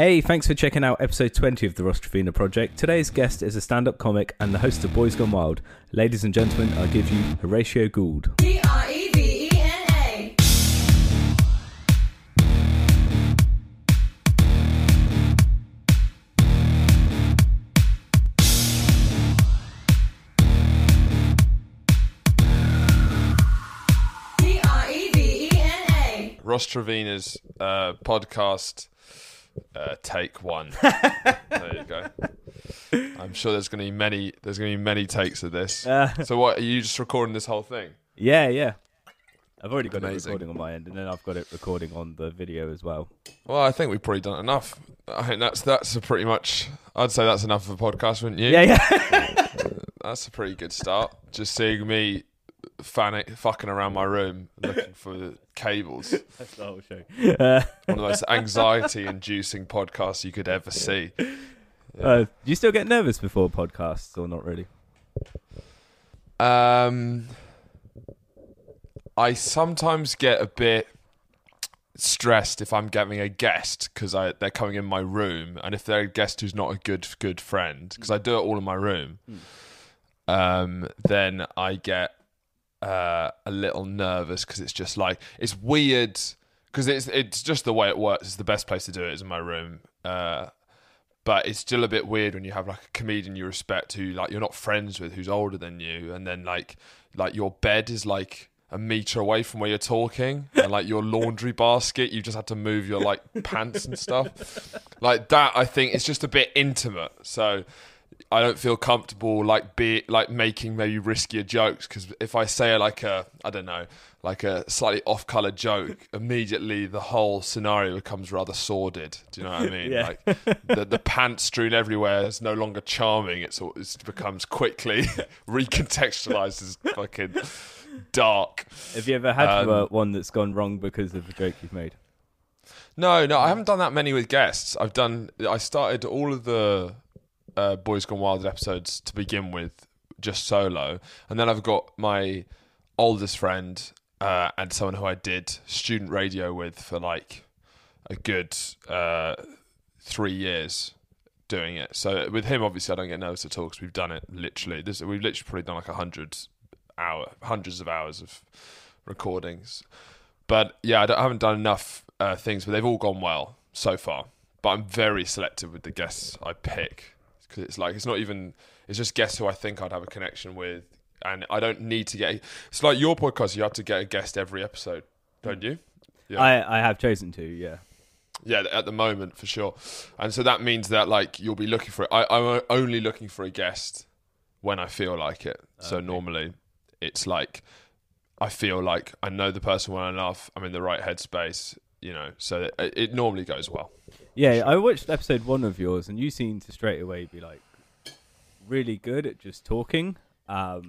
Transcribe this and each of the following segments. Hey, thanks for checking out episode 20 of The Ross Trevena Project. Today's guest is a stand-up comic and the host of Boys Gone Wild. Ladies and gentlemen, I give you Horatio Gould. Ross Trevena's podcast, take one. There you go. I'm sure there's going to be many. There's going to be many takes of this. So what? Are you just recording this whole thing? Yeah, yeah. I've already got it recording on my end, and then I've got it recording on the video as well. Well, I think we've probably done enough. I think that's a pretty much. I'd say that's enough of a podcast, wouldn't you? Yeah, yeah. That's a pretty good start. Just seeing me. Fucking around my room looking for the cables. That's the whole show. One of the most anxiety-inducing podcasts you could ever see. Yeah. Do you still get nervous before podcasts, or not really? I sometimes get a bit stressed if I'm getting a guest because they're coming in my room, and if they're a guest who's not a good friend, because I do it all in my room, then I get. A little nervous because it's just like it's weird because it's just the way it works. It's the best place to do it is in my room, but it's still a bit weird when you have like a comedian you respect who like you're not friends with who's older than you, and then like your bed is like a meter away from where you're talking, and like your laundry basket you just had to move your like pants and stuff like that. I think it's just a bit intimate, so I don't feel comfortable like making maybe riskier jokes, because if I say like a slightly off-color joke, immediately the whole scenario becomes rather sordid. Do you know what I mean? Yeah. Like the pants strewn everywhere is no longer charming. It becomes quickly recontextualized as fucking dark. Have you ever had one that's gone wrong because of a joke you've made? No, I haven't done that many with guests. I started all of the. Boys Gone Wild episodes to begin with, just solo, and then I've got my oldest friend and someone who I did student radio with for like a good 3 years doing it. So with him, obviously, I don't get nervous at all because we've done it literally. We've literally probably done like hundreds of hours of recordings. But yeah, I haven't done enough things, but they've all gone well so far. But I'm very selective with the guests I pick. Because it's like, it's just guests who I think I'd have a connection with. And I don't need to get, it's like your podcast, you have to get a guest every episode, don't you? Yeah. I have chosen to, yeah. Yeah, at the moment, for sure. And so that means that like, you'll be looking for it. I'm only looking for a guest when I feel like it. Okay. So normally it's like, I feel like I know the person well enough, I'm in the right headspace, you know, so it normally goes well. Yeah, sure. I watched episode 1 of yours, and you seemed to straight away be like really good at just talking, as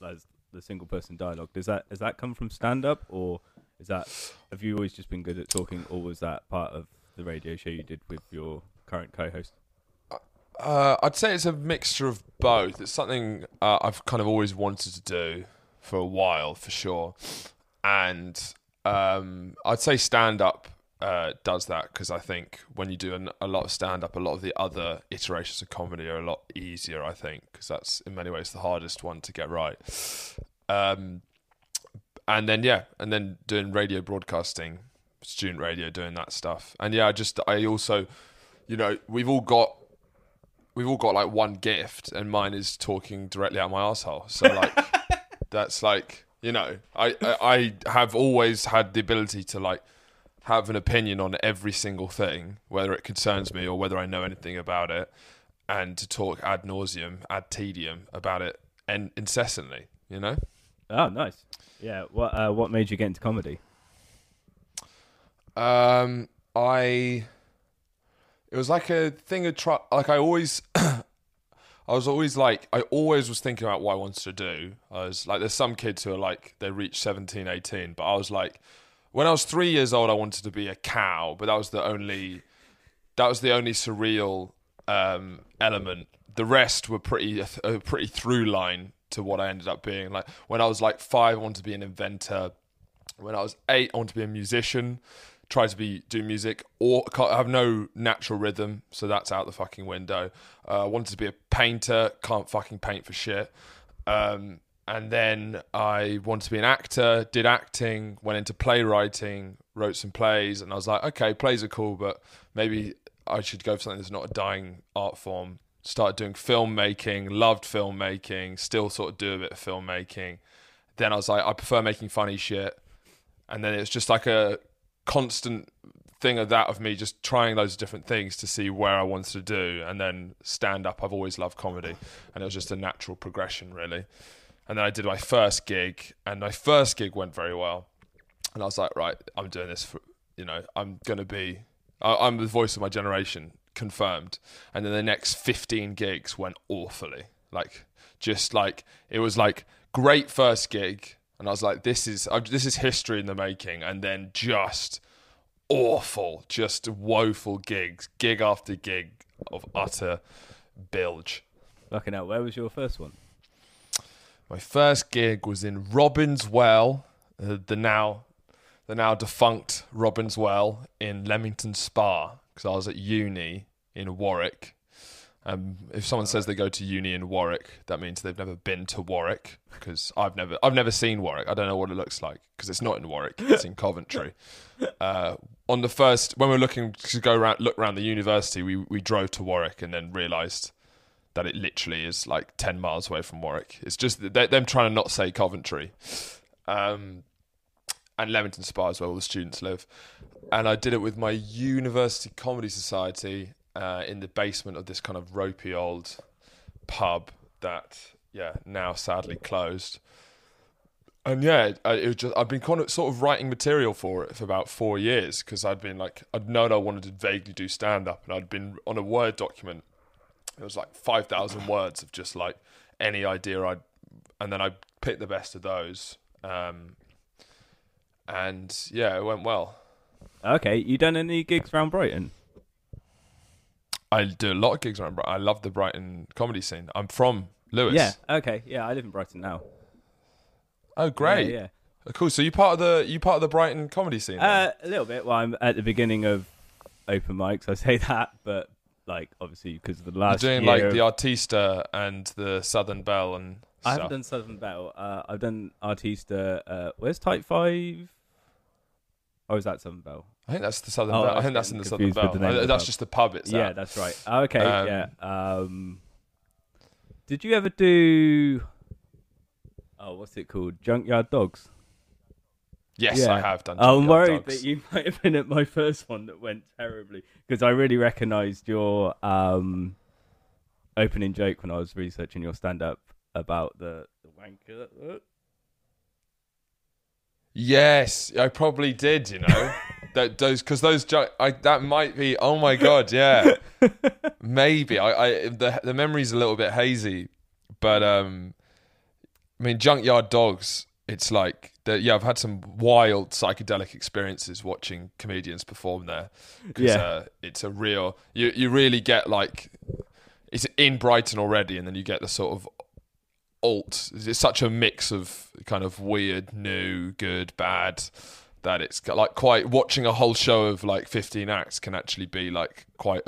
the single person dialogue. Does that come from stand up, or is that have you always just been good at talking, or was that part of the radio show you did with your current co-host? I'd say it's a mixture of both. It's something I've kind of always wanted to do for a while, for sure, and I'd say stand up. Does that because I think when you do a lot of stand-up, a lot of the other iterations of comedy are a lot easier, I think, because that's in many ways the hardest one to get right, and then doing radio broadcasting, student radio, doing that stuff. And yeah, I also, you know, we've all got like one gift, and mine is talking directly out of my arsehole, so like that's like, you know, I have always had the ability to like have an opinion on every single thing, whether it concerns me or whether I know anything about it, and to talk ad nauseum, ad tedium about it, and incessantly, you know? Oh, nice. Yeah. What made you get into comedy? It was like a thing of I always was thinking about what I wanted to do. I was like, there's some kids who are like, they reach 17, 18, but I was like, when I was 3 years old, I wanted to be a cow, but that was the only surreal element. The rest were a pretty through line to what I ended up being. Like when I was like 5, I wanted to be an inventor. When I was 8, I wanted to be a musician. try to do music, or I have no natural rhythm, so that's out the fucking window. I wanted to be a painter, can't fucking paint for shit. And then I wanted to be an actor, did acting, went into playwriting, wrote some plays, and I was like, okay, plays are cool, but maybe I should go for something that's not a dying art form. Started doing filmmaking, loved filmmaking, still sort of do a bit of filmmaking. Then I was like, I prefer making funny shit. And then it's just like a constant thing of that, of me just trying loads of different things to see where I wanted to do. And then stand up, I've always loved comedy. And it was just a natural progression, really. And then I did my first gig, and my first gig went very well. And I was like, right, I'm doing this for, you know, I'm going to be, I'm the voice of my generation, confirmed. And then the next 15 gigs went awfully. Like, just like, it was like, great first gig. And I was like, this is history in the making. And then just awful, just woeful gigs, gig after gig of utter bilge. Fucking hell, where was your first one? My first gig was in Robin's Well, the now defunct Robin's Well in Leamington Spa, because I was at uni in Warwick. If someone says they go to uni in Warwick, that means they've never been to Warwick, because I've never seen Warwick. I don't know what it looks like, because it's not in Warwick, it's in Coventry. On the first, when we were looking to go around, look around the university, we drove to Warwick and then realised that it literally is like 10 miles away from Warwick. It's just them trying to not say Coventry. And Leamington Spa is where all the students live. And I did it with my university comedy society, in the basement of this kind of ropey old pub that, yeah, now sadly closed. And yeah, it was just, I've been kind of sort of writing material for it for about 4 years, because I'd been like, I'd known I wanted to vaguely do stand-up, and I'd been on a Word document. It was like 5,000 words of just like any idea and then I picked the best of those. And yeah, it went well. Okay, you done any gigs around Brighton? I do a lot of gigs around Brighton. I love the Brighton comedy scene. I'm from Lewis. Yeah, okay. Yeah, I live in Brighton now. Oh, great. Yeah, yeah. Cool. So you part of the Brighton comedy scene? A little bit. Well, I'm at the beginning of open mics. I say that, but like obviously because of the last year. You're doing like the Artista and the Southern Bell and stuff. I haven't done Southern Bell. I've done Artista. Where's Type 5? Oh, is that Southern Bell? I think that's the Southern Bell. I think that's in the Southern Bell. That's just the pub itself. Yeah, that's right. Okay, yeah. Did you ever do... Oh, what's it called? Junkyard Dogs? Yes, yeah. I have done Junkyard Dogs. I'm worried that you might have been at my first one that went terribly, because I really recognised your opening joke when I was researching your stand-up about the wanker. Yes, I probably did, you know. That might be, oh my God, yeah. Maybe. The memory's a little bit hazy, but I mean, Junkyard Dogs, it's like, yeah, I've had some wild psychedelic experiences watching comedians perform there. Yeah. It's a real, you really get like, it's in Brighton already, and then you get the sort of alt, it's such a mix of kind of weird, new, good, bad, that it's like quite, watching a whole show of like 15 acts can actually be like quite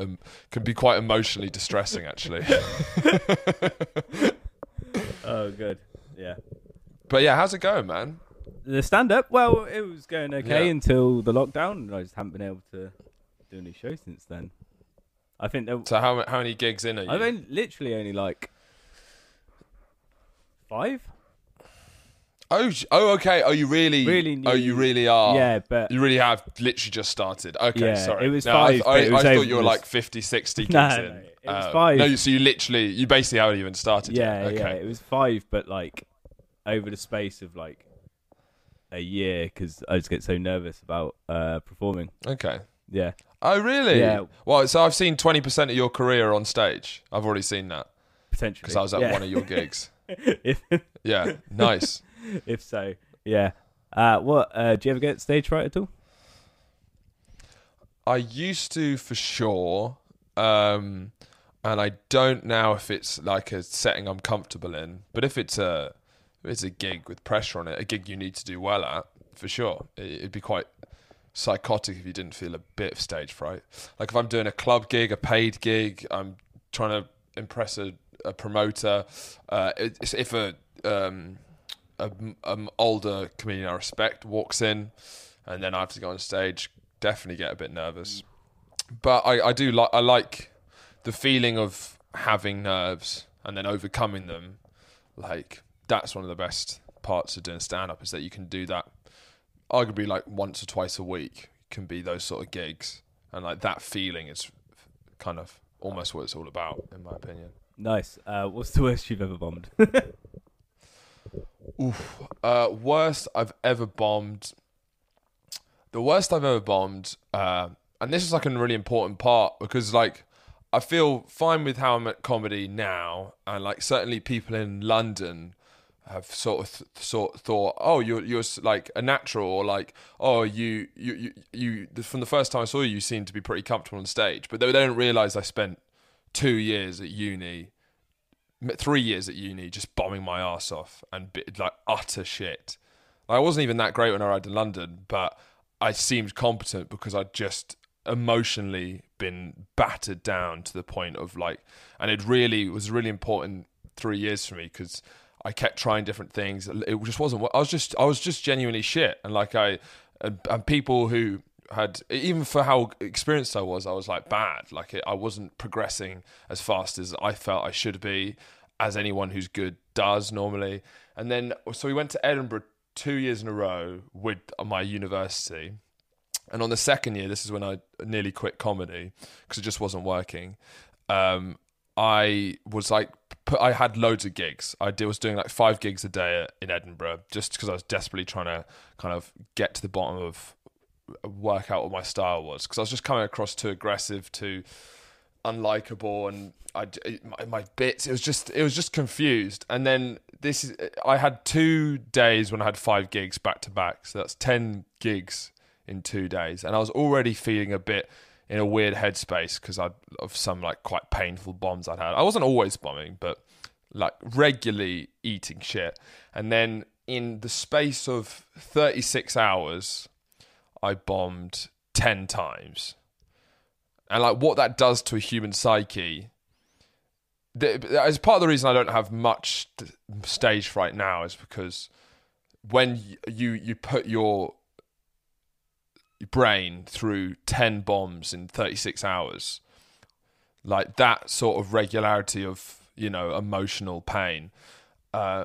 emotionally distressing, actually. Oh, good. Yeah. But yeah, how's it going, man? The stand-up? Well, it was going okay until the lockdown, and I just haven't been able to do any shows since then. I think. So how many gigs in are you? I've been literally only like 5. Oh, okay. Are you really? Yeah, but you really have literally just started. Okay, yeah, sorry. It was 5. I thought you were like 50, 60 gigs in. No, it was 5. No, so you basically haven't even started yet. Okay. Yeah, it was 5, but like over the space of like a year, because I just get so nervous about performing. Okay. Yeah. Oh, really? Yeah. Well, so I've seen 20% of your career on stage. I've already seen that. Potentially. Because I was at one of your gigs. Yeah, nice. If so, yeah. Do you ever get stage fright at all? I used to, for sure. And I don't now if it's like a setting I'm comfortable in. But if it's a gig with pressure on it, a gig you need to do well at, for sure. It'd be quite psychotic if you didn't feel a bit of stage fright. Like if I'm doing a club gig, a paid gig, I'm trying to impress a promoter. If an older comedian I respect walks in, and then I have to go on stage, definitely get a bit nervous. But I like the feeling of having nerves and then overcoming them. Like that's one of the best parts of doing stand-up, is that you can do that. Arguably, like once or twice a week can be those sort of gigs, and like that feeling is kind of almost what it's all about, in my opinion. Nice. What's the worst you've ever bombed? Oof. Worst I've ever bombed. The worst I've ever bombed, and this is like a really important part, because like I feel fine with how I'm at comedy now, and like certainly people in London have sort of thought, oh, you're like a natural, or like, oh, you from the first time I saw you, you seemed to be pretty comfortable on stage. But they don't realise I spent 3 years at uni, just bombing my ass off and like utter shit. I wasn't even that great when I arrived in London, but I seemed competent because I'd just emotionally been battered down to the point of like, and it was really important 3 years for me, because I kept trying different things. It just wasn't. I was just genuinely shit. And like and people who had, even for how experienced I was like bad. Like I wasn't progressing as fast as I felt I should be, as anyone who's good does normally. And then so we went to Edinburgh 2 years in a row with my university. And on the second year, this is when I nearly quit comedy because it just wasn't working. I was like, I had loads of gigs. I was doing like 5 gigs a day in Edinburgh, just because I was desperately trying to kind of get to the bottom of, work out what my style was, because I was just coming across too aggressive, too unlikable, and my bits. It was just confused. And then I had 2 days when I had 5 gigs back to back, so that's 10 gigs in 2 days, and I was already feeling a bit in a weird headspace because of some like quite painful bombs I'd had. I wasn't always bombing, but like regularly eating shit. And then in the space of 36 hours, I bombed 10 times. And like what that does to a human psyche, as part of the reason I don't have much stage fright now, is because when you put your brain through 10 bombs in 36 hours, like that sort of regularity of, you know, emotional pain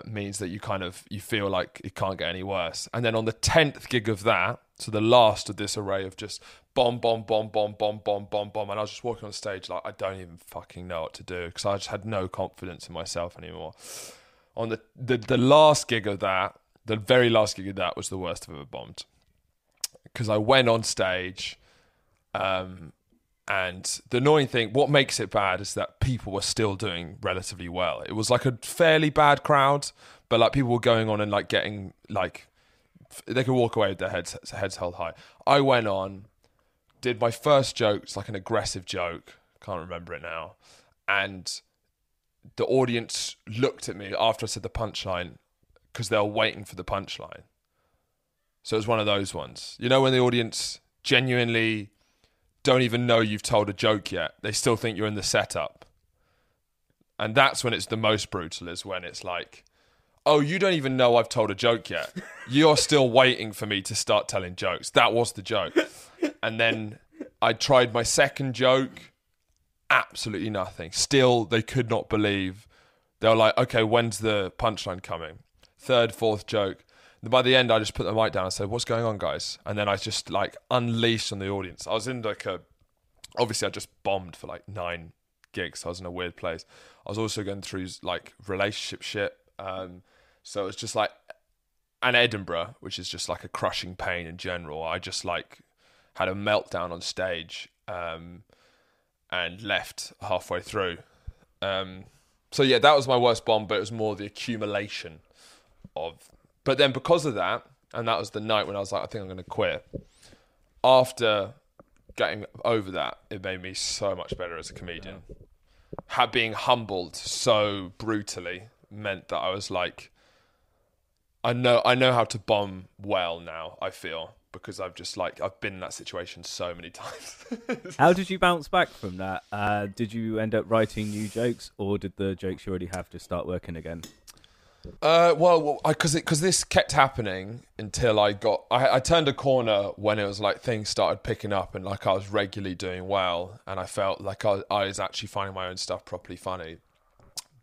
means that you kind of, you feel like it can't get any worse. And then on the 10th gig of that, so the last of this array of just bomb, bomb, bomb, bomb, bomb, bomb, bomb, bomb, and I was just walking on stage like I don't even fucking know what to do, because I just had no confidence in myself anymore. On the last gig of that, the very last gig of that was the worst I've ever bombed. Because I went on stage, and the annoying thing, what makes it bad, is that people were still doing relatively well. It was like a fairly bad crowd, but like people were going on and like getting like, they could walk away with their heads held high. I went on, did my first joke, it's like an aggressive joke, can't remember it now, and the audience looked at me after I said the punchline because they were waiting for the punchline. So it was one of those ones. You know when the audience genuinely don't even know you've told a joke yet. They still think you're in the setup. And that's when it's the most brutal, is when it's like, oh, you don't even know I've told a joke yet. You're still waiting for me to start telling jokes. That was the joke. And then I tried my second joke. Absolutely nothing. Still, they could not believe. They were like, okay, when's the punchline coming? Third, fourth joke. By the end, I just put the mic down and said, what's going on, guys? And then I just like unleashed on the audience. I was in like obviously I just bombed for like 9 gigs. So I was in a weird place. I was also going through like relationship shit. So it was just like, and Edinburgh, which is just like a crushing pain in general. I just like had a meltdown on stage and left halfway through. So yeah, that was my worst bomb, but it was more the accumulation of... But then because of that, and that was the night when I was like, I think I'm going to quit. After getting over that, it made me so much better as a comedian. Yeah. Being humbled so brutally meant that I was like, I know how to bomb well now, I feel. because I've just like, I've been in that situation so many times. How did you bounce back from that? Did you end up writing new jokes, or did the jokes you already have just start working again? Well, because this kept happening until I got, I turned a corner when it was like things started picking up and like I was regularly doing well, and I felt like I was actually finding my own stuff properly funny.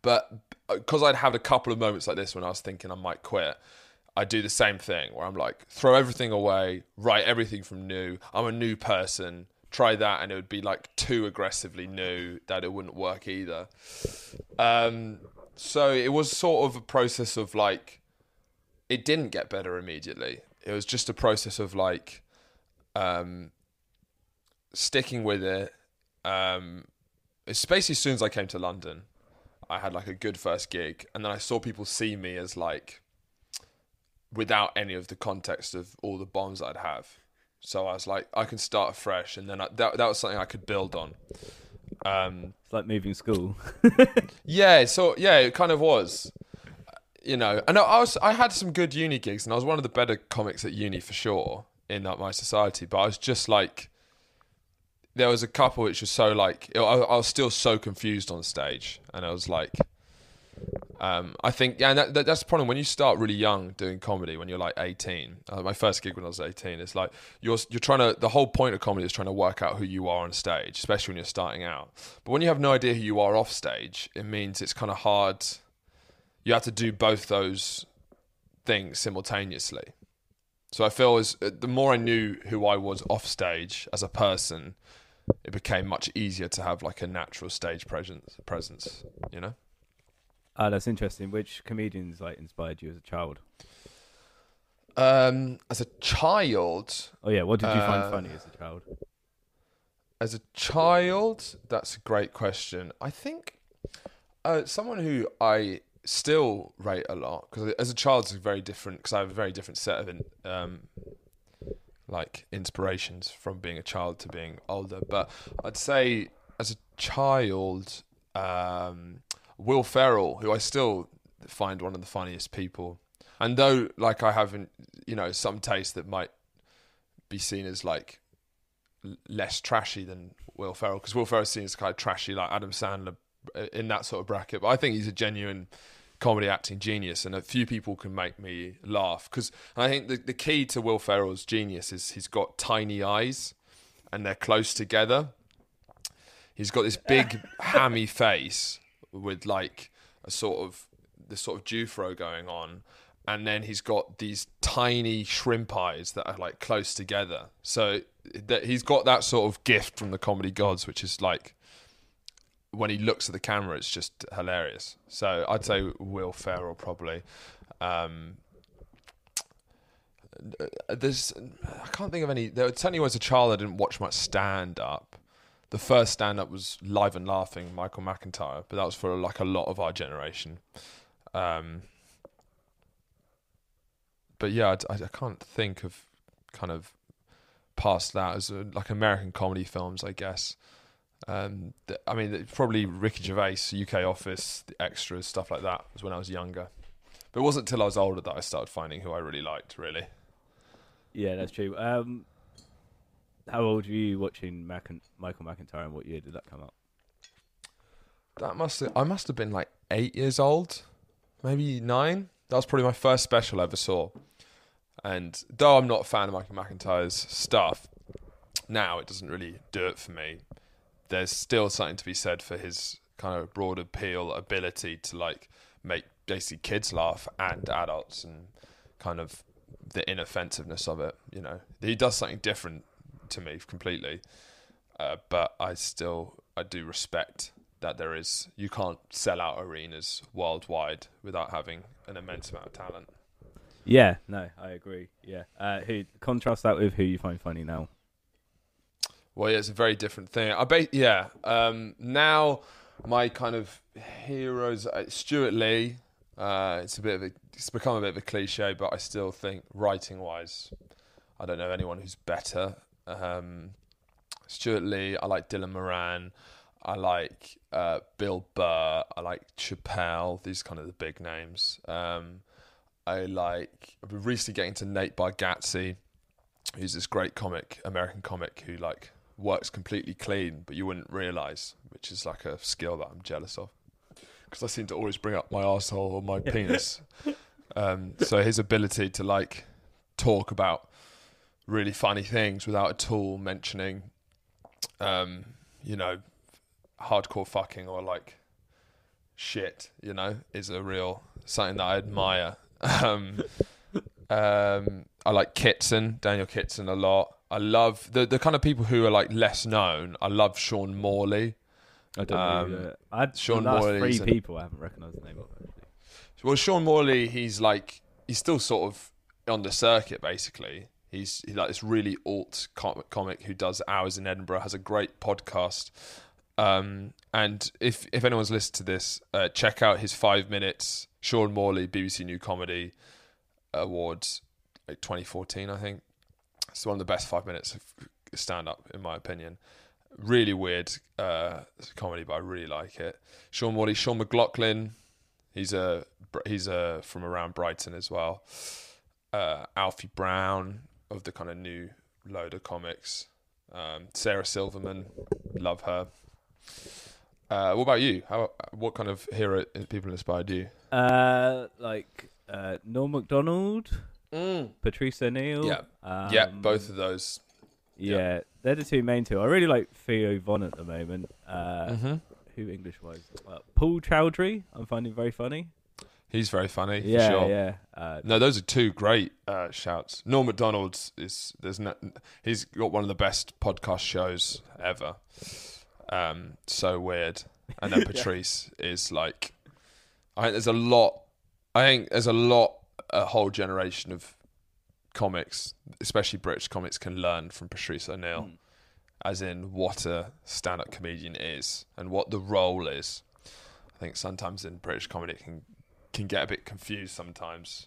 But because I'd had a couple of moments like this when I was thinking I might quit, I do the same thing where I'm like, throw everything away, write everything from new. I'm a new person. Try that, and it would be like too aggressively new that it wouldn't work either. So it was sort of a process of like, it didn't get better immediately. It was just a process of like sticking with it. Especially as soon as I came to London, I had like a good first gig, and then I saw people see me as like, without any of the context of all the bombs I'd have. So I was like, I can start afresh, and then that was something I could build on. It's like moving school. Yeah, so yeah, it kind of was, you know. And I had some good uni gigs, and I was one of the better comics at uni for sure in that my society. But I was just like, there was a couple which was so like, I was still so confused on stage, and I was like, I think, yeah, and that's the problem when you start really young doing comedy, when you're like 18. My first gig when I was 18, it's like you're trying to, the whole point of comedy is trying to work out who you are on stage, especially when you're starting out. But when you have no idea who you are off stage, it means it's kind of hard. You have to do both those things simultaneously. So I feel as the more I knew who I was off stage as a person, it became much easier to have like a natural stage presence, you know. Oh, that's interesting. Which comedians like inspired you as a child? As a child? Oh yeah, what did you find funny as a child? As a child? That's a great question. I think someone who I still rate a lot, because as a child it's very different, because I have a very different set of like inspirations from being a child to being older. But I'd say as a child, Will Ferrell, who I still find one of the funniest people. And though, like, I haven't, you know, some taste that might be seen as, like, less trashy than Will Ferrell, because Will Ferrell's seen as kind of trashy, like Adam Sandler, in that sort of bracket. But I think he's a genuine comedy acting genius, and a few people can make me laugh. Because I think the key to Will Ferrell's genius is he's got tiny eyes, and they're close together. He's got this big, hammy face with like a sort of this sort of Jufro going on, and then he's got these tiny shrimp eyes that are like close together. So that he's got that sort of gift from the comedy gods, which is like when he looks at the camera, it's just hilarious. So I'd say Will Ferrell probably. I can't think of any. There certainly was a child I didn't watch much stand up. The first stand-up was Live and Laughing, Michael McIntyre, but that was for like a lot of our generation. But yeah, I can't think of kind of past that as like American comedy films, I guess. I mean, probably Ricky Gervais, UK Office, The Extras, stuff like that was when I was younger. But it wasn't until I was older that I started finding who I really liked, really. Yeah, that's true. How old were you watching Michael McIntyre, and what year did that come up? I must have been like 8 years old, maybe 9. That was probably my first special I ever saw. And though I'm not a fan of Michael McIntyre's stuff, now it doesn't really do it for me. There's still something to be said for his kind of broad appeal ability to like make basically kids laugh and adults, and kind of the inoffensiveness of it. You know, he does something different to me completely, but I do respect that there is, you can't sell out arenas worldwide without having an immense amount of talent. Yeah, no, I agree. Yeah, who contrast that with who you find funny now? Well, yeah, it's a very different thing. Now my kind of heroes, Stuart Lee. It's become a bit of a cliche, but I still think writing wise, I don't know anyone who's better. Stuart Lee, I like Dylan Moran, I like Bill Burr, I like Chappelle. These are kind of the big names. I've been recently getting to Nate Bargatze, who's this great comic, American comic, who like works completely clean, but you wouldn't realise, which is like a skill that I'm jealous of, because I seem to always bring up my arsehole or my penis. So his ability to like talk about really funny things without at all mentioning, you know, hardcore fucking or like shit, you know, is a real something that I admire. I like Kitson, Daniel Kitson a lot. I love the kind of people who are like less known. I love Sean Morley. I don't know. Sean Morley. Three people I haven't recognised the name of. Actually. Well, Sean Morley, he's still sort of on the circuit basically. He's like this really alt comic who does hours in Edinburgh, has a great podcast. And if anyone's listened to this, check out his 5 minutes, Sean Morley, BBC New Comedy Awards, like 2014, I think. It's one of the best 5 minutes of stand-up, in my opinion. Really weird comedy, but I really like it. Sean Morley, Sean McLoughlin, he's from around Brighton as well. Alfie Brown, of the kind of new load of comics. Sarah Silverman, love her. What about you? What kind of hero people inspired you? Noel MacDonald, Patrice O'Neill. Yeah, both of those. Yeah, yeah, they're the two main. I really like Theo Von at the moment. Who English-wise? Paul Chowdhury, I'm finding very funny. He's very funny, yeah, for sure. Yeah, no, those are two great shouts. Noel MacDonald, he's got one of the best podcast shows ever. So weird. And then Patrice is like, I think there's a lot a whole generation of comics, especially British comics, can learn from Patrice O'Neill, as in what a stand-up comedian is and what the role is. I think sometimes in British comedy it can get a bit confused sometimes,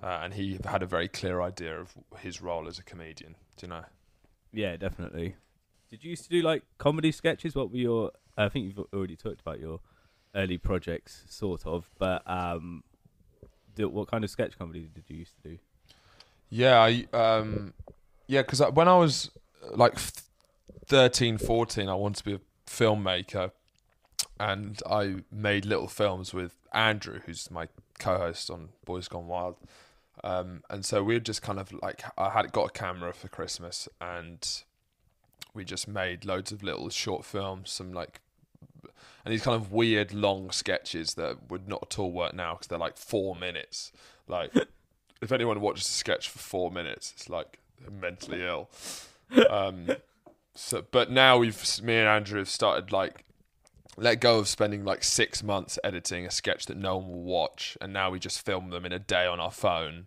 and he had a very clear idea of his role as a comedian, do you know? Yeah, definitely. Did you used to do like comedy sketches? What were your? I think you've already talked about your early projects, sort of. But what kind of sketch comedy did you used to do? Yeah, because when I was like 13, 14, I wanted to be a filmmaker, and I made little films with Andrew, who's my co-host on Boys Gone Wild. And so we just kind of like, I had got a camera for Christmas and we just made loads of little short films, and these kind of weird long sketches that would not at all work now because they're like 4 minutes. Like, if anyone watches a sketch for 4 minutes, it's like mentally ill. But now me and Andrew have started like let go of spending like 6 months editing a sketch that no one will watch, and now we just film them in a day on our phone,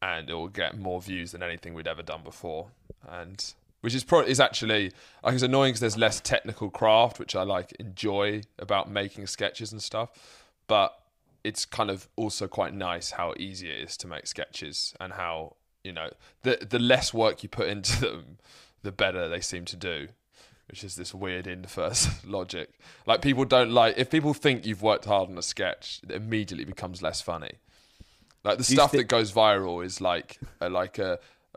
and it will get more views than anything we'd ever done before. And which is actually, like, it's annoying because there's less technical craft, which I like enjoy about making sketches and stuff. But it's kind of also quite nice how easy it is to make sketches, and how, you know, the less work you put into them, the better they seem to do, which is this weird inverse logic. Like, if people think you've worked hard on a sketch, it immediately becomes less funny. Like, the stuff that goes viral is like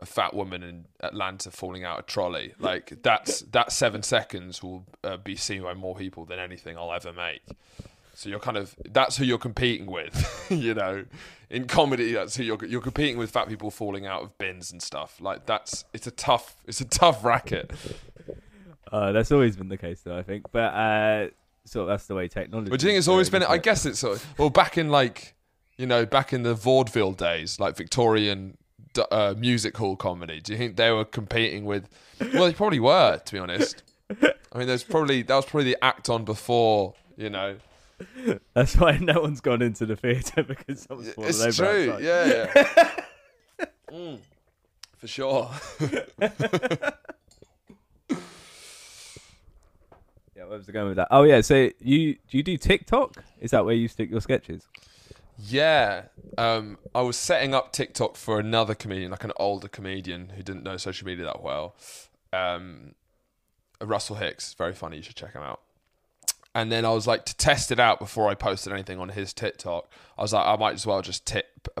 a fat woman in Atlanta falling out a trolley. Like, that 7 seconds will be seen by more people than anything I'll ever make. So that's who you're competing with, you know, in comedy. That's who you're competing with, fat people falling out of bins and stuff. Like, it's a tough racket. That's always been the case though, I think. But sort of that's the way technology. But do you think it's always been? I guess it's sort of, well, back in the vaudeville days, like Victorian music hall comedy. Do you think they were competing with? Well, they probably were, to be honest. I mean, that was probably the act on before, you know. That's why no one's gone into the theatre, because someone's fallen over. It's true, outside. Yeah. For sure. Yeah, where was I going with that? Oh yeah, so do you do TikTok? Is that where you stick your sketches? Yeah, I was setting up TikTok for another comedian, like an older comedian who didn't know social media that well. Russell Hicks, very funny, you should check him out. And then I was like, to test it out before I posted anything on his TikTok, I was like, I might as well just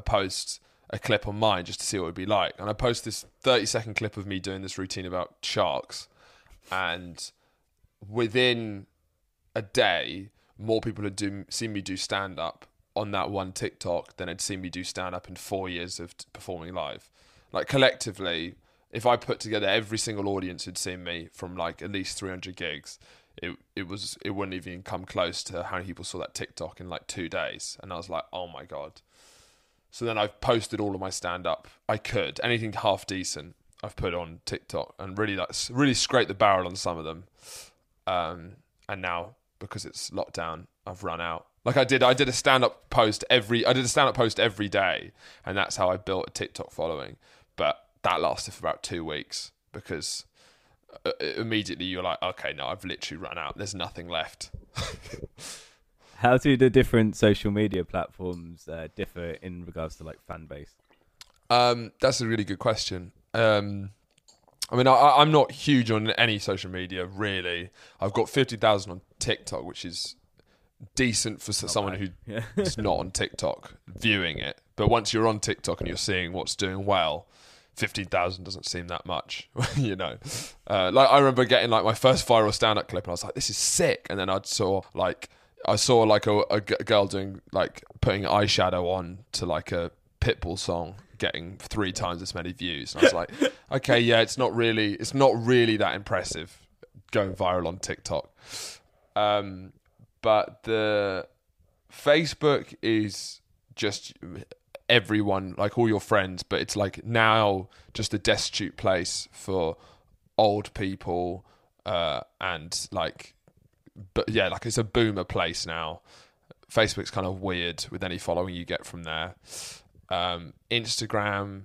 post a clip on mine just to see what it would be like. And I posted this 30-second clip of me doing this routine about sharks. And within a day, more people had seen me do stand-up on that one TikTok than had seen me do stand-up in 4 years of performing live. Like, collectively, if I put together every single audience who'd seen me from, like, at least 300 gigs, it wouldn't even come close to how many people saw that TikTok in, like, 2 days. And I was like, oh, my God. So then I've posted all of my stand-up. Anything half decent, I've put on TikTok and really scraped the barrel on some of them. And now, because it's lockdown, I've run out. Like I did a stand-up post every day, and that's how I built a TikTok following. But that lasted for about 2 weeks because immediately you're like, okay, no, I've literally run out. There's nothing left. How do the different social media platforms differ in regards to like fan base? That's a really good question. I mean, I'm not huge on any social media, really. I've got 50,000 on TikTok, which is decent for someone who's not on TikTok viewing it. But once you're on TikTok and you're seeing what's doing well, 15,000 doesn't seem that much, you know. Like I remember getting like my first viral stand-up clip, and I was like, "This is sick!" And then I saw a girl doing like putting eyeshadow on to like a Pitbull song getting 3 times as many views, and I was like, okay, yeah, it's not really that impressive going viral on TikTok. But the Facebook is just everyone, like all your friends, but it's like now just a destitute place for old people, and like, but yeah, like it's a boomer place now. Facebook's kind of weird with any following you get from there. Instagram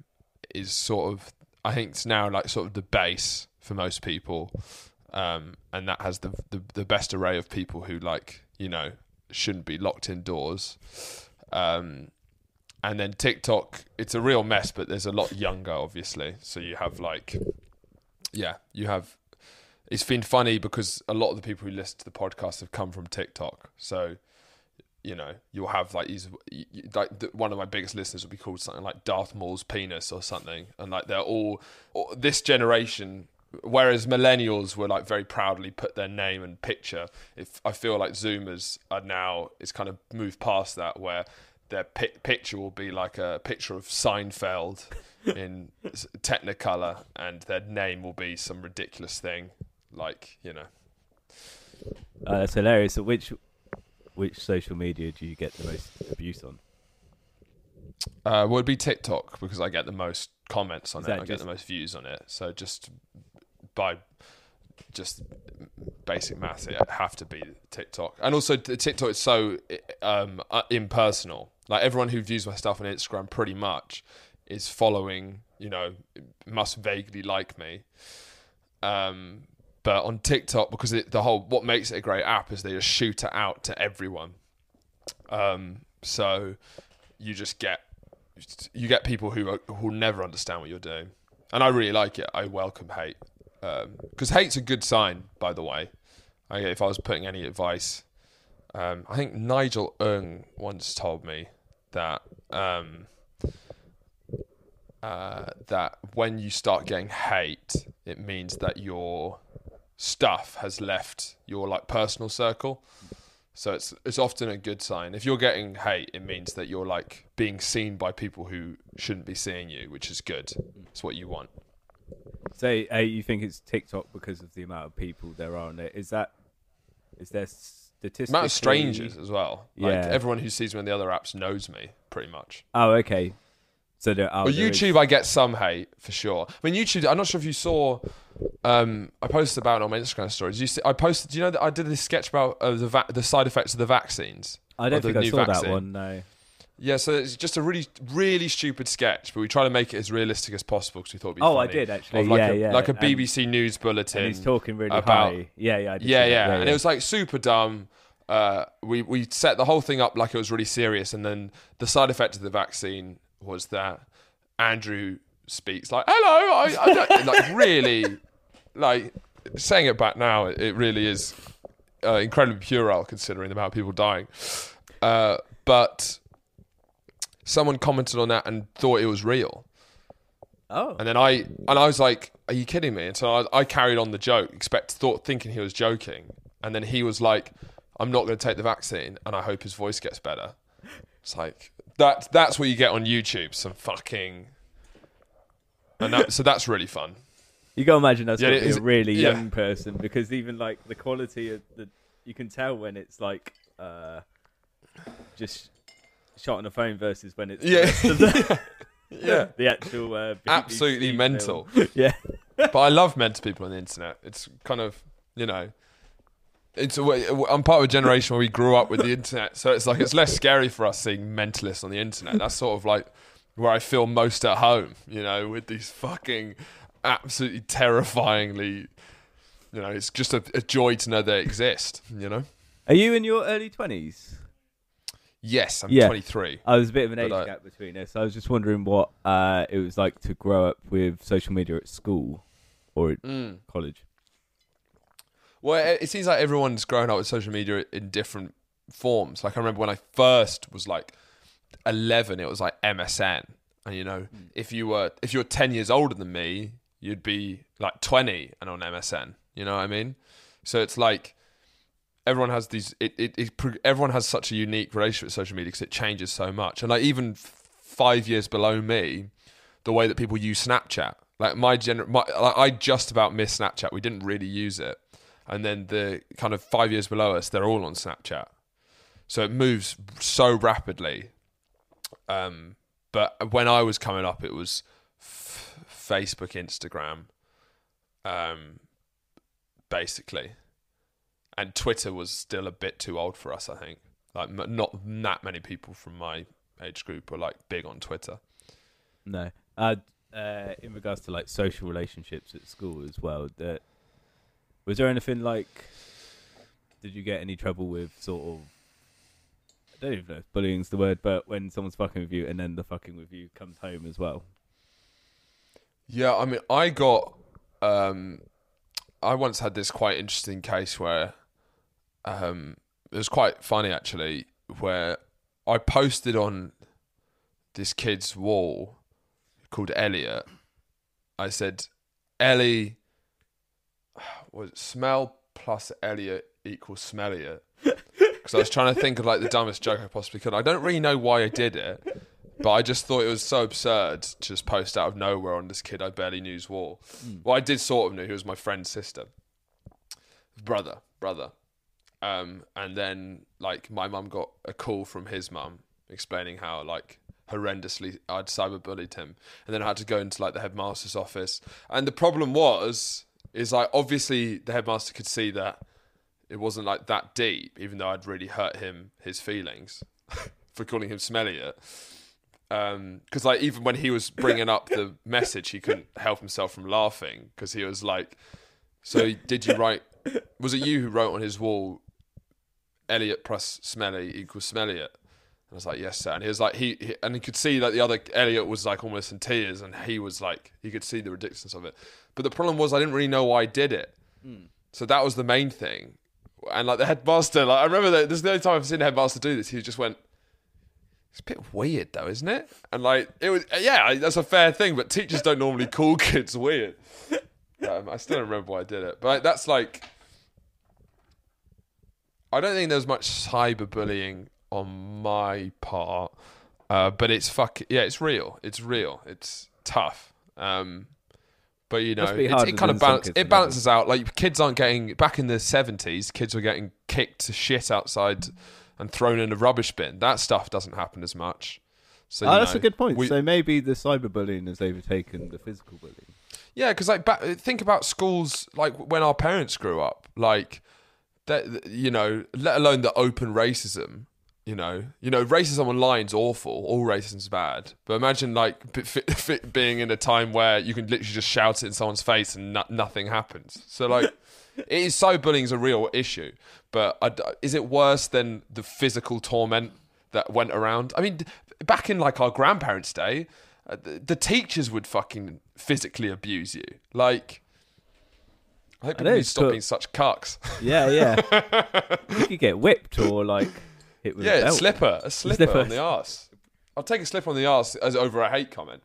is sort of, I think it's now like sort of the base for most people, and that has the best array of people who, like, you know, shouldn't be locked indoors. And then TikTok, it's a real mess, but there's a lot younger, obviously. So you have like, yeah, you have. It's been funny because a lot of the people who listen to the podcast have come from TikTok, so. You know, you'll have like these, one of my biggest listeners will be called something like Darth Maul's penis or something, and like they're all this generation. Whereas millennials were like very proudly put their name and picture. If I feel like Zoomers are now, it's kind of moved past that where their picture will be like a picture of Seinfeld in Technicolor, and their name will be some ridiculous thing, like, you know. That's hilarious. So which social media do you get the most abuse on? Would be TikTok, because I get the most comments on it. I get the most views on it. So just by just basic maths, it have to be TikTok. And also TikTok is so impersonal. Like everyone who views my stuff on Instagram pretty much is following, you know, must vaguely like me. But on TikTok, because what makes it a great app is they just shoot it out to everyone. So you just get people who will never understand what you're doing. And I really like it. I welcome hate. Because hate's a good sign, by the way. If I was putting any advice, I think Nigel Ung once told me that that when you start getting hate, it means that you're stuff has left your like personal circle, so it's often a good sign. If you're getting hate, it means that you're like being seen by people who shouldn't be seeing you, which is good. It's what you want. So you think it's TikTok because of the amount of people there are on it? Is there statistics? Amount of strangers as well. Like, yeah, everyone who sees me on the other apps knows me pretty much. Oh, okay. So YouTube, I get some hate for sure. I mean, YouTube, I'm not sure if you saw. I posted about it on my Instagram stories. Do you know that I did this sketch about the side effects of the vaccines? I don't think I saw that one. No. Yeah, so it's just a really, really stupid sketch, but we try to make it as realistic as possible because we thought it'd be funny. Oh, I did actually. Like a BBC News bulletin. And he's talking really high. Yeah. I did yeah. And it was like super dumb. We set the whole thing up like it was really serious, and then the side effect of the vaccine was that Andrew speaks like, hello, I don't, like, really, like, saying it back now, it really is incredibly puerile considering the amount of people dying. But someone commented on that and thought it was real. Oh. And then I was like, are you kidding me? And so I carried on the joke, thinking he was joking. And then he was like, I'm not going to take the vaccine and I hope his voice gets better. It's like, that's what you get on YouTube, some fucking... And that, so that's really fun. You got to imagine that's going to be a really young person, because even like the quality of the... You can tell when it's like just shot on a phone versus when it's... The actual... absolutely mental. Yeah. But I love mental people on the internet. It's kind of, you know... It's a way, I'm part of a generation where we grew up with the internet, so it's like it's less scary for us seeing mentalists on the internet. That's sort of like where I feel most at home, you know, with these fucking absolutely terrifyingly, you know, it's just a joy to know they exist, you know. Are you in your early 20s? Yes, I'm 23. I was a bit of an age gap between us. I was just wondering what it was like to grow up with social media at school or at college. Well, it seems like everyone's grown up with social media in different forms. Like I remember when I first was like 11, it was like MSN. And you know, if you were 10 years older than me, you'd be like 20 and on MSN. You know what I mean? So it's like everyone has these. Everyone has such a unique relationship with social media because it changes so much. And like even 5 years below me, the way that people use Snapchat. Like I just about missed Snapchat. We didn't really use it. And then the kind of 5 years below us, they're all on Snapchat. So it moves so rapidly. But when I was coming up, it was Facebook, Instagram, basically. And Twitter was still a bit too old for us, I think. Like not that many people from my age group were like big on Twitter. No. In regards to like social relationships at school as well, was there anything like, did you get any trouble with sort of, I don't even know if bullying's the word, but when someone's fucking with you and then the fucking with you comes home as well? Yeah, I mean, I got, I once had this quite interesting case where, it was quite funny actually, where I posted on this kid's wall called Elliot. I said, Ellie... Was it smell plus Elliot equals smellier? Because I was trying to think of like the dumbest joke I possibly could. I don't really know why I did it, but I just thought it was so absurd to just post out of nowhere on this kid I barely knew's wall. Well, I did sort of know. He was my friend's sister, brother. And then like my mum got a call from his mum explaining how like horrendously I'd cyberbullied him, and then I had to go into like the headmaster's office. And the problem was. Is like obviously the headmaster could see that it wasn't like that deep, even though I'd really hurt him, his feelings for calling him smellier. Because like even when he was bringing up the message, he couldn't help himself from laughing because he was like, "So did you write? Was it you who wrote on his wall, Elliot plus smelly equals smellier?" And I was like, "Yes, sir." And he was like, he could see that the other Elliot was like almost in tears, and he was like, he could see the ridiculousness of it. But the problem was I didn't really know why I did it. So that was the main thing. And like the headmaster, like I remember that this is the only time I've seen a headmaster do this. He just went, it's a bit weird though, isn't it? And like, it was, yeah, that's a fair thing, but teachers don't normally call kids weird. I still don't remember why I did it. But like, that's like, I don't think there's much cyberbullying on my part, but it's it's real. It's real. It's tough. But, you know, it balances out. Like, kids aren't getting... Back in the 70s, kids were getting kicked to shit outside and thrown in a rubbish bin. That stuff doesn't happen as much. So, that's a good point. So maybe the cyberbullying has overtaken the physical bullying. Yeah, because, like, think about schools, like, when our parents grew up. Like, you know, let alone the open racism... You know, racism online's awful. All racism's bad. But imagine like being in a time where you can literally just shout it in someone's face and nothing happens. So like, bullying's a real issue. But is it worse than the physical torment that went around? I mean, back in like our grandparents' day, the teachers would fucking physically abuse you. Like. I hope people stop being such cucks. Yeah. You could get whipped or like. A slipper on the arse. I'll take a slip on the arse as over a hate comment.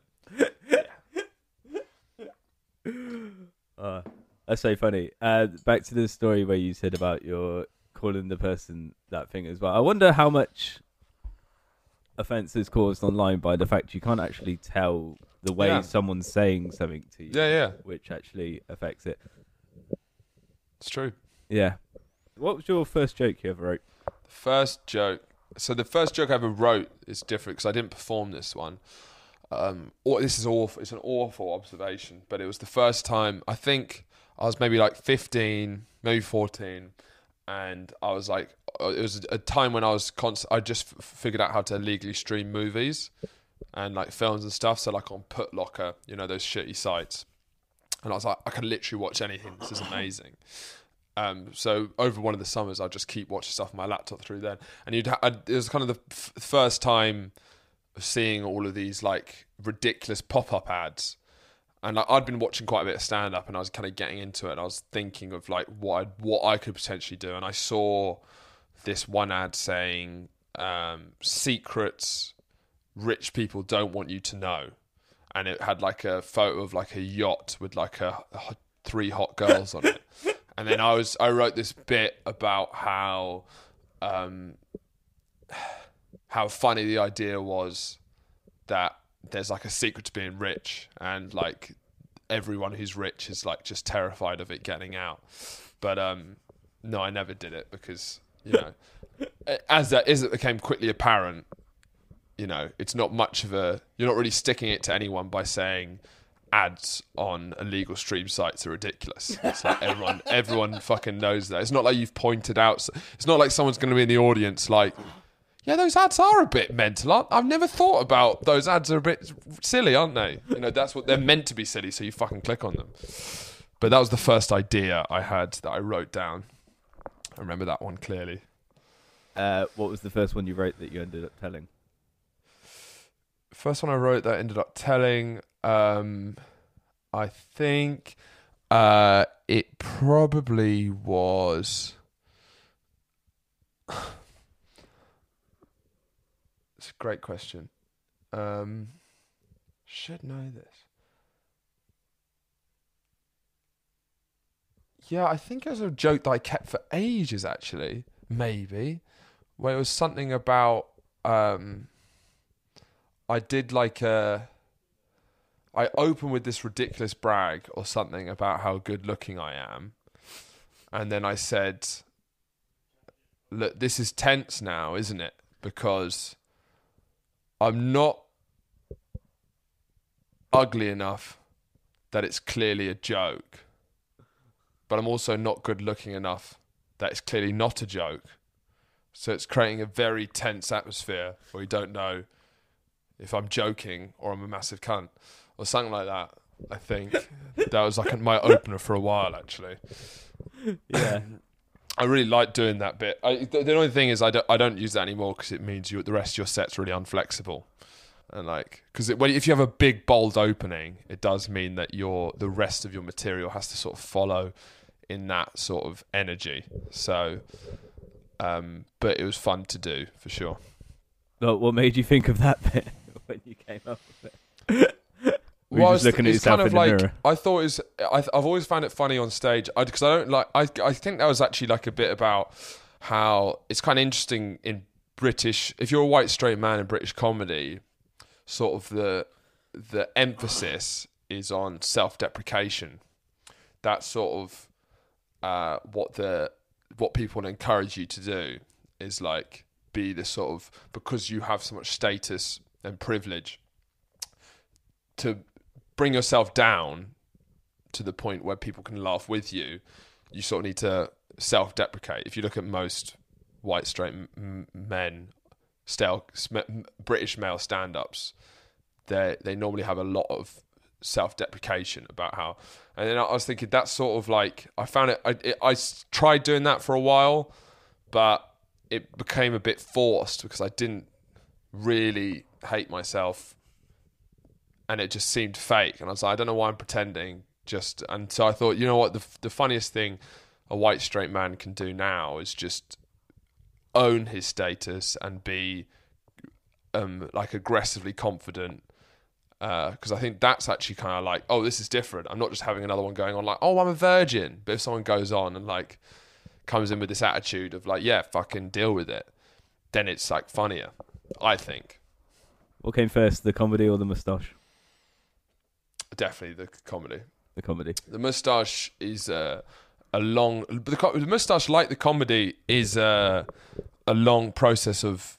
That's so funny. Back to the story where you said about your calling the person that thing as well. I wonder how much offence is caused online by the fact you can't actually tell the way someone's saying something to you. Yeah, yeah. Which actually affects it. It's true. Yeah. What was your first joke you ever wrote? The first joke. So the first joke I ever wrote is different because I didn't perform this one. This is awful. It's an awful observation, but it was the first time. I think I was maybe like 15, maybe 14, and I was like, it was a time when I was I just figured out how to legally stream movies and like films and stuff. So like on Putlocker, you know, those shitty sites, and I was like, I can literally watch anything. This is amazing. So over one of the summers, I'd just keep watching stuff on my laptop through then, and it was kind of the first time seeing all of these like ridiculous pop-up ads, and like, I'd been watching quite a bit of stand-up, and I was kind of getting into it, and I was thinking of like what I could potentially do, and I saw this one ad saying secrets rich people don't want you to know, and it had like a photo of like a yacht with like a 3 hot girls on it, and then I wrote this bit about how funny the idea was that there's like a secret to being rich, and like everyone who's rich is like just terrified of it getting out. But no, I never did it because, you know, it became quickly apparent, you know, it's not much of you're not really sticking it to anyone by saying ads on illegal stream sites are ridiculous. It's like everyone fucking knows that. It's not like you've pointed out, it's not like someone's going to be in the audience like, yeah, those ads are a bit mental. I've never thought about those ads are a bit silly, aren't they? You know, that's what they're meant to be, silly, so you fucking click on them. But that was the first idea I had that I wrote down. I remember that one clearly. What was the first one you wrote that you ended up telling? First one I wrote that I ended up telling, I think it probably was... It's a great question. Should know this. Yeah, I think it was a joke that I kept for ages, actually. Maybe. Where it was something about... I did like a... I opened with this ridiculous brag or something about how good looking I am. And then I said, look, this is tense now, isn't it? Because... I'm not ugly enough that it's clearly a joke, but I'm also not good looking enough that it's clearly not a joke. So it's creating a very tense atmosphere where you don't know if I'm joking or I'm a massive cunt or something like that. I think that was like my opener for a while, actually. Yeah. I really like doing that bit. The only thing is I don't use that anymore because it means the rest of your set's really unflexible, and like because if you have a big bold opening, it does mean that the rest of your material has to sort of follow in that sort of energy. So, but it was fun to do for sure. Well, what made you think of that bit when you came up with it? Well, it's kind of like mirror. I thought I've always found it funny on stage because I think that was actually like a bit about how it's kind of interesting in British, if you're a white straight man in British comedy, sort of the emphasis is on self-deprecation. That's sort of what people encourage you to do is like be this sort of, because you have so much status and privilege, to bring yourself down to the point where people can laugh with you, you sort of need to self-deprecate. If you look at most white straight men, British male stand-ups, they normally have a lot of self-deprecation about how. And then I was thinking that's sort of like I found it. I tried doing that for a while, but it became a bit forced because I didn't really hate myself. And it just seemed fake. And I was like, I don't know why I'm pretending. And so I thought, you know what? The funniest thing a white straight man can do now is just own his status and be like aggressively confident, because I think that's actually kind of like, oh, this is different. I'm not just having another one going on like, oh, I'm a virgin. But if someone goes on and like comes in with this attitude of like, yeah, fucking deal with it, then it's like funnier, I think. What came first, the comedy or the moustache? Definitely the comedy. The comedy. The moustache is a long... The moustache, like the comedy, is a long process of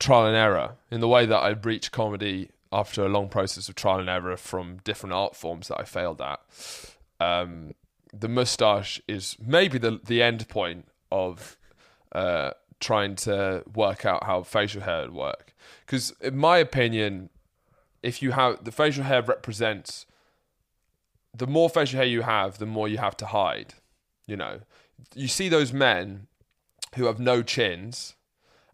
trial and error, in the way that I reached comedy after a long process of trial and error from different art forms that I failed at. The moustache is maybe the end point of... trying to work out how facial hair would work, because in my opinion, if you have the facial hair represents, the more facial hair you have, the more you have to hide. You know, you see those men who have no chins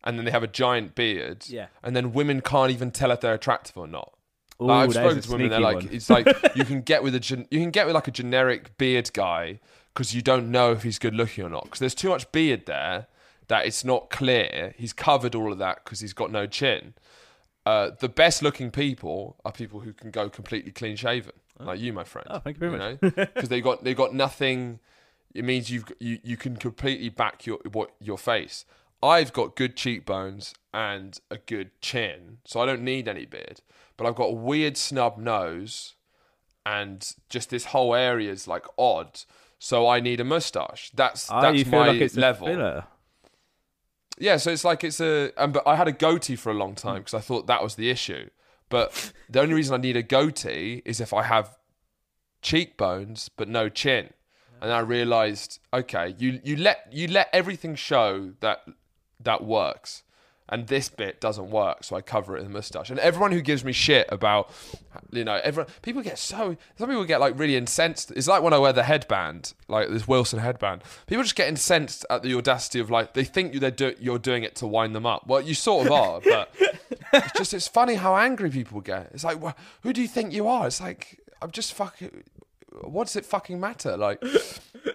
and then they have a giant beard, yeah, and then women can't even tell if they're attractive or not. Ooh, I've spoken to women, they're like, it's like you can get with like a generic beard guy because you don't know if he's good looking or not, because there's too much beard there that it's not clear. He's covered all of that because he's got no chin. The best looking people are people who can go completely clean shaven, like you, my friend. Oh, thank you very much. Because they've got nothing. It means you can completely back your face. I've got good cheekbones and a good chin, so I don't need any beard. But I've got a weird snub nose, and just this whole area is like odd. So I need a mustache. That's my like it's level. A filler. Yeah, so it's like but I had a goatee for a long time because I thought that was the issue. But the only reason I need a goatee is if I have cheekbones but no chin. And I realised, okay, you let everything show that works, and this bit doesn't work, so I cover it in the moustache. And everyone who gives me shit about, you know, some people get like really incensed. It's like when I wear the headband, like this Wilson headband. People just get incensed at the audacity of like, they think you're doing it to wind them up. Well, you sort of are, but it's funny how angry people get. It's like, well, who do you think you are? It's like, I'm just fucking, what does it fucking matter? Like,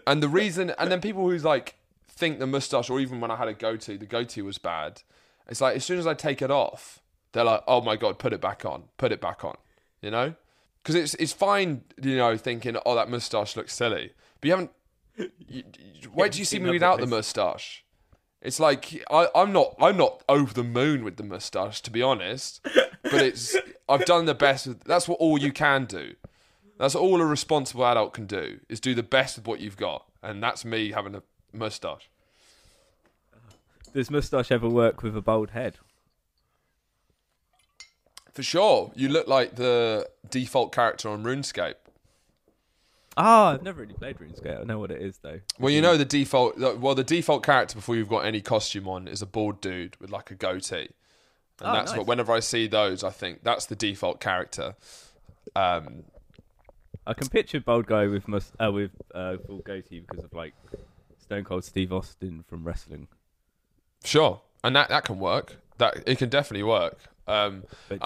and the reason, and then people who's like, think the moustache, or even when I had a goatee, the goatee was bad. It's like, as soon as I take it off, they're like, oh my God, put it back on, you know? Because it's fine, you know, thinking, oh, that moustache looks silly. But you haven't... Wait till you see me without the moustache. It's like, I'm not over the moon with the moustache, to be honest. But I've done the best. That's what all you can do. That's all a responsible adult can do, is do the best with what you've got. And that's me having a moustache. Does moustache ever work with a bald head? For sure. You look like the default character on RuneScape. Ah, I've never really played RuneScape. I know what it is, though. Well, you know the default character before you've got any costume on is a bald dude with like a goatee. And that's nice. What, whenever I see those, I think that's the default character. I can picture a bald guy with bald goatee because of like Stone Cold Steve Austin from wrestling. Sure, and that can work. That it can definitely work. I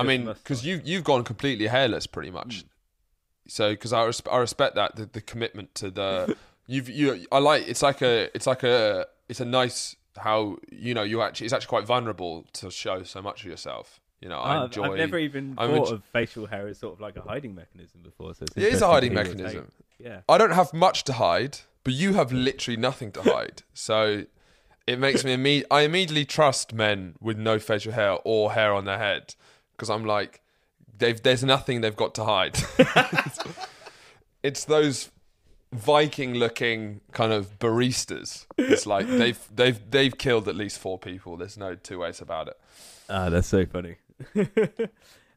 mean, because you've gone completely hairless, pretty much. So, because I respect that the commitment to the it's nice how you know it's actually quite vulnerable to show so much of yourself. You know, I've never even thought of facial hair as sort of like a hiding mechanism before. So it is a hiding mechanism. Yeah, I don't have much to hide, but you have literally nothing to hide. So. It makes me I immediately trust men with no facial hair or hair on their head, because I'm like, there's nothing they've got to hide. It's those Viking-looking kind of baristas. It's like they've killed at least 4 people. There's no two ways about it. Ah, that's so funny.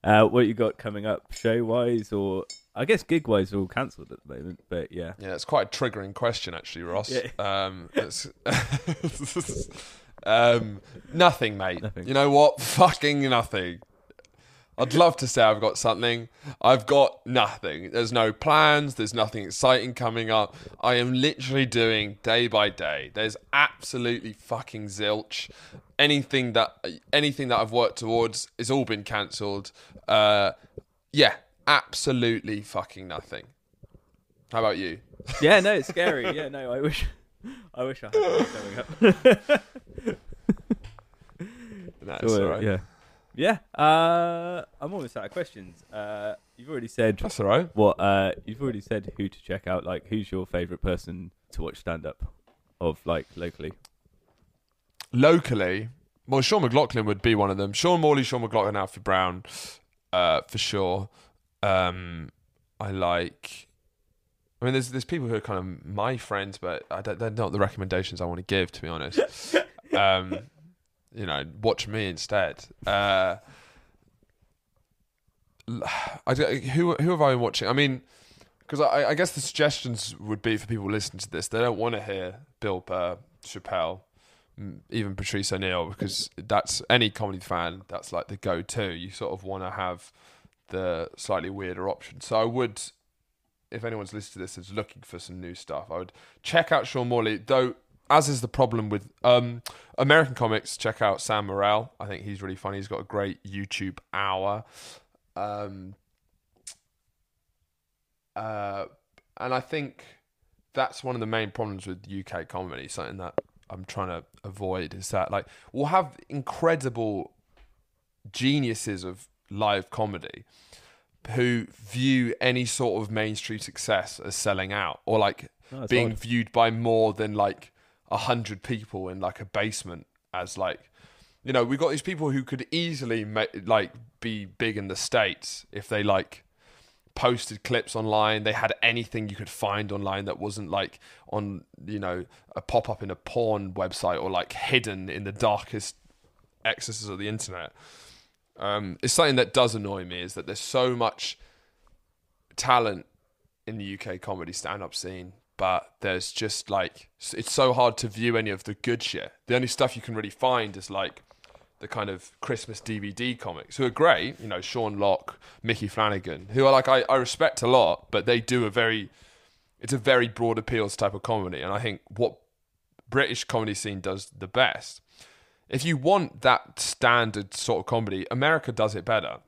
What you got coming up, show-wise, or I guess gig-wise, are all cancelled at the moment, but yeah. Yeah, it's quite a triggering question, actually, Ross. Yeah. Nothing, mate. Nothing. You know what? Fucking nothing. I'd love to say I've got something. I've got nothing. There's no plans. There's nothing exciting coming up. I am literally doing day by day. There's absolutely fucking zilch. Anything that I've worked towards is all been cancelled. Yeah, absolutely fucking nothing. How about you? Yeah, no, it's scary. Yeah, no, I wish I had something coming up. That's all right. Yeah. Yeah, I'm almost out of questions. You've already said that's all right. What you've already said who to check out. Like, who's your favourite person to watch stand up of, like, locally? Locally, well, Sean McLoughlin would be one of them. Sean Morley, Sean McLoughlin, Alfie Brown, for sure. I like. I mean, there's people who are kind of my friends, but they're not the recommendations I want to give, to be honest. You know, watch me instead. Who have I been watching? I mean, because I guess the suggestions would be for people listening to this. They don't want to hear Bill Burr, Chappelle, even Patrice O'Neill, because that's any comedy fan. That's like the go-to. You sort of want to have the slightly weirder option. So I would, if anyone's listening to this is looking for some new stuff, I would check out Sean Morley, though. As is the problem with American comics, check out Sam Morril. I think he's really funny. He's got a great YouTube hour. And I think that's one of the main problems with UK comedy, something that I'm trying to avoid, is that, like, we'll have incredible geniuses of live comedy who view any sort of mainstream success as selling out, or, like, being viewed by more than, like, 100 people in, like, a basement as, like, you know, we've got these people who could easily be big in the States if they, like, posted clips online, they had anything you could find online that wasn't, like, on, you know, a pop-up in a porn website or, like, hidden in the darkest excesses of the internet. It's something that does annoy me, is that there's so much talent in the UK comedy stand-up scene, but there's just, like, it's so hard to view any of the good shit. The only stuff you can really find is, like, the kind of Christmas DVD comics, who are great, you know, Sean Locke, Mickey Flanagan, who are, like, I respect a lot, but they do it's a very broad appeals type of comedy. And I think what British comedy scene does the best, if you want that standard sort of comedy, America does it better.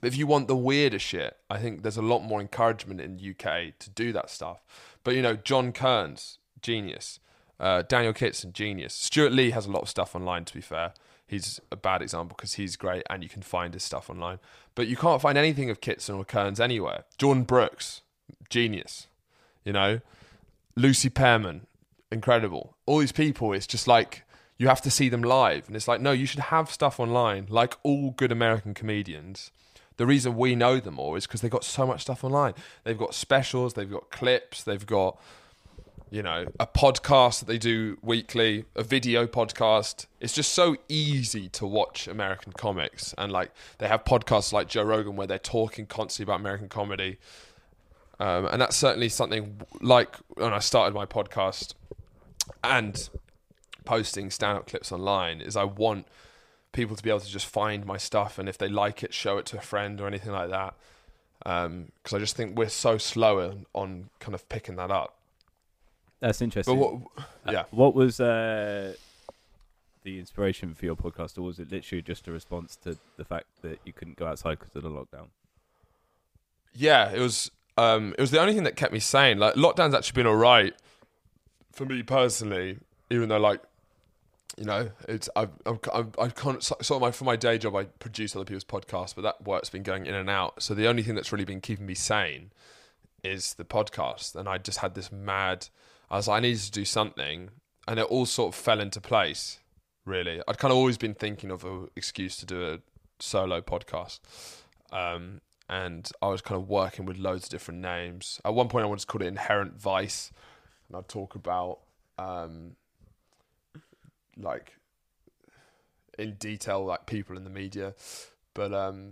But if you want the weirder shit, I think there's a lot more encouragement in the UK to do that stuff. But, you know, John Kearns, genius. Daniel Kitson, genius. Stuart Lee has a lot of stuff online, to be fair. He's a bad example because he's great and you can find his stuff online. But you can't find anything of Kitson or Kearns anywhere. Jordan Brooks, genius. You know, Lucy Pearman, incredible. All these people, it's just like, you have to see them live. And it's like, no, you should have stuff online, like all good American comedians. The reason we know them all is because they've got so much stuff online. They've got specials, they've got clips, they've got, you know, a podcast that they do weekly, a video podcast. It's just so easy to watch American comics. And, like, they have podcasts like Joe Rogan where they're talking constantly about American comedy. And that's certainly something, like, when I started my podcast and posting stand-up clips online, is I want people to be able to just find my stuff, and if they like it, show it to a friend or anything like that, because I just think we're so slow on kind of picking that up. That's interesting. But what was the inspiration for your podcast, or was it literally just a response to the fact that you couldn't go outside because of the lockdown? Yeah, it was the only thing that kept me sane. Like, lockdown's actually been all right for me personally, even though, like, you know, it's I can't sort of, for my day job I produce other people's podcasts, but that work's been going in and out. So the only thing that's really been keeping me sane is the podcast. And I just had this I was like, I needed to do something, and it all sort of fell into place. Really, I'd kind of always been thinking of an excuse to do a solo podcast, and I was kind of working with loads of different names. At one point, I wanted to call it Inherent Vice, and I'd talk about, like, in detail, like, people in the media, but that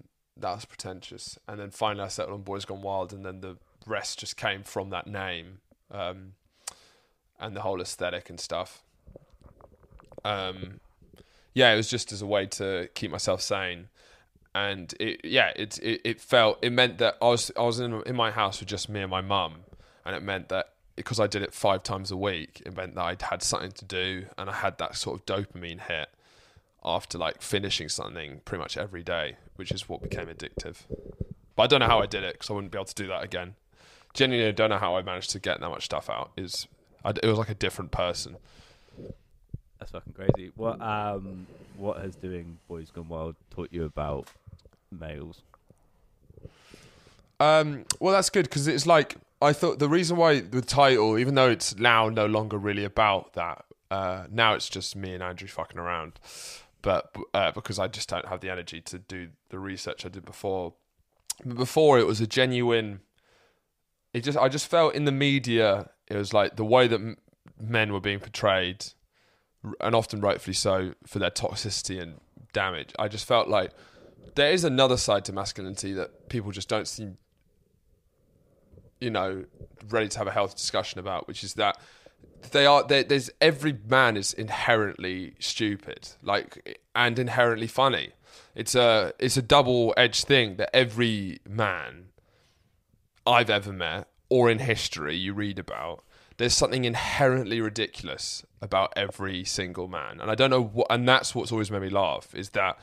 was pretentious. And then finally I settled on Boys Gone Wild, and then the rest just came from that name, and the whole aesthetic and stuff. Yeah, it was just as a way to keep myself sane. And it meant that I was in my house with just me and my mum, and it meant that because I did it 5 times a week, it meant that I'd had something to do, and I had that sort of dopamine hit after, like, finishing something pretty much every day, which is what became addictive. But I don't know how I did it, because I wouldn't be able to do that again. Genuinely, I don't know how I managed to get that much stuff out. It was like a different person. That's fucking crazy. What has doing Boys Gone Wild taught you about males? Well, that's good, because it's like, I thought the reason why the title, even though it's now no longer really about that, now it's just me and Andrew fucking around, but because I just don't have the energy to do the research I did before. Before it was a genuine, I just felt in the media, it was like the way that men were being portrayed, and often rightfully so, for their toxicity and damage. I just felt like there is another side to masculinity that people just don't seem, you know, ready to have a healthy discussion about, which is that there's every man is inherently stupid, like, and inherently funny. It's a double-edged thing that every man I've ever met or in history you read about, there's something inherently ridiculous about every single man. And I don't know what, and that's what's always made me laugh, is that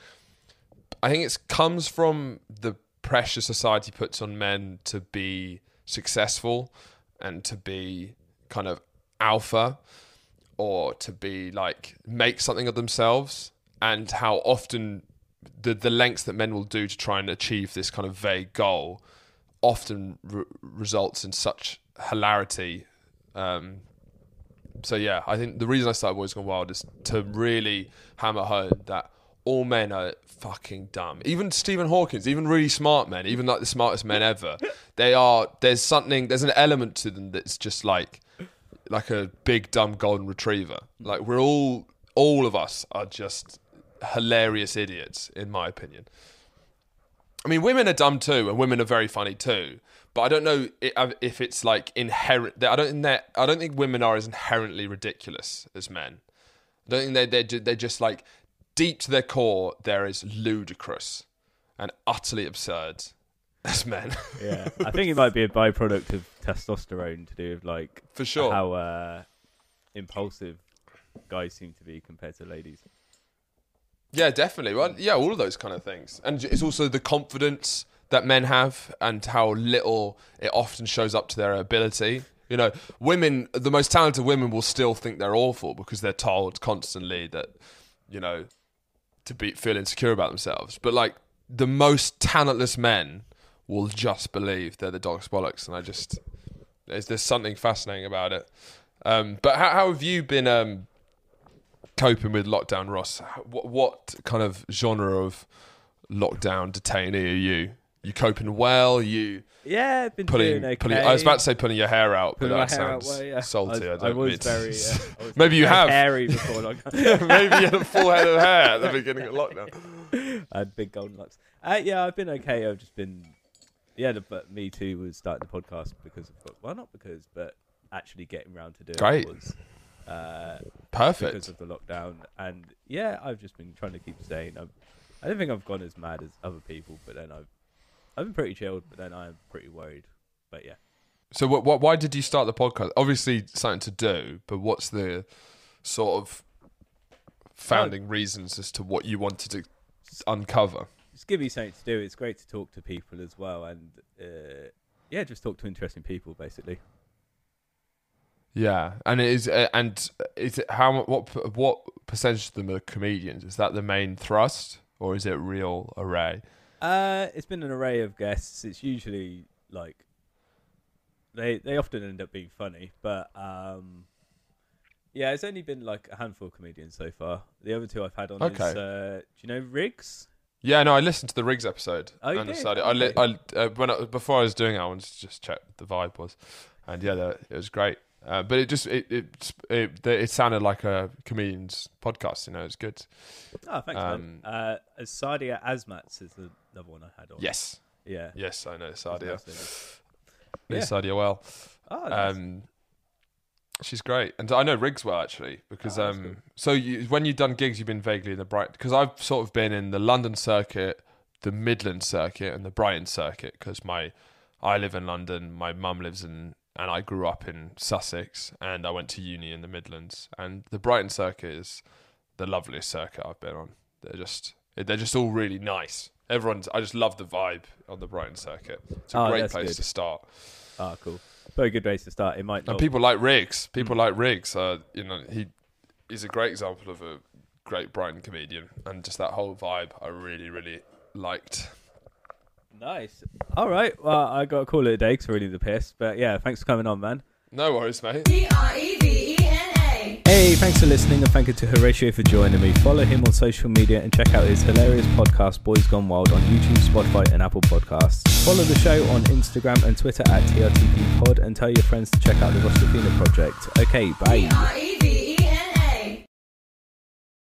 I think it comes from the pressure society puts on men to be successful and to be kind of alpha, or to be like, make something of themselves, and how often the lengths that men will do to try and achieve this kind of vague goal often results in such hilarity. So yeah, I think the reason I started Boys Gone Wild is to really hammer home that all men are fucking dumb. Even Stephen Hawking, even really smart men, even like the smartest men ever, there's an element to them that's just like a big dumb golden retriever. Like, we're all of us are just hilarious idiots, in my opinion. I mean, women are dumb too, and women are very funny too. But I don't know if it's like inherent. I don't think women are as inherently ridiculous as men. I don't think they're just like, deep to their core, they're as ludicrous and utterly absurd as men. Yeah, I think it might be a byproduct of testosterone, to do with like, for sure, how impulsive guys seem to be compared to ladies. Yeah, definitely. Well, yeah, all of those kind of things, and it's also the confidence that men have, and how little it often shows up to their ability. You know, women, the most talented women, will still think they're awful because they're told constantly that, you know, to feel insecure about themselves. But like, the most talentless men will just believe they're the dog's bollocks, and there's something fascinating about it. But how have you been coping with lockdown, Ross? What kind of genre of lockdown detainee are you? You coping well? Yeah, I've been doing okay. I was about to say putting your hair out, but that sounds out, well, yeah, salty. I was maybe you have hairy before lockdown. Maybe you had a full head of hair at the beginning of lockdown. I had big golden locks. Yeah, I've been okay. I've just been, but me too was starting the podcast but actually getting round to doing it was perfect because of the lockdown. And yeah, I've just been trying to keep sane. I don't think I've gone as mad as other people, but then I've been pretty chilled, but then I'm pretty worried. But yeah. So why did you start the podcast? Obviously something to do, but what's the sort of founding reasons as to what you wanted to uncover? Just give me something to do. It's great to talk to people as well. And just talk to interesting people, basically. Yeah. And is it what percentage of them are comedians? Is that the main thrust, or is it real array? It's been an array of guests. It's usually like they often end up being funny, but it's only been like a handful of comedians so far. The other two I've had on is do you know Riggs? Yeah, no, I listened to the Riggs episode. Oh, you did? Before I was doing it, I wanted to just check what the vibe was, and it was great. But it sounded like a comedian's podcast, you know. It's good. Oh, thanks, man. Sadia Asmats is the other one I had on. Yes. Yeah. Yes, I know Sadia. Sadia well. Oh, nice. She's great, and I know Riggs well, actually, because cool. So when you've done gigs, you've been vaguely in the Brighton, because I've sort of been in the London circuit, the Midland circuit, and the Brighton circuit, because I live in London, my mum lives in. And I grew up in Sussex, and I went to uni in the Midlands. And the Brighton circuit is the loveliest circuit I've been on. They're just all really nice. I just love the vibe on the Brighton circuit. It's a great place to start. Ah, cool. Very good place to start. It might not. And people like Riggs. Are, you know, he he's a great example of a great Brighton comedian, and just that whole vibe I really, really liked. Nice. All right. Well, I got to call it a day because we're really the piss. But yeah, thanks for coming on, man. No worries, mate. Trevena. Hey, thanks for listening, and thank you to Horatio for joining me. Follow him on social media and check out his hilarious podcast, Boys Gone Wild, on YouTube, Spotify, and Apple Podcasts. Follow the show on Instagram and Twitter at TRTP Pod, and tell your friends to check out the Ross Trevena Project. Okay, bye.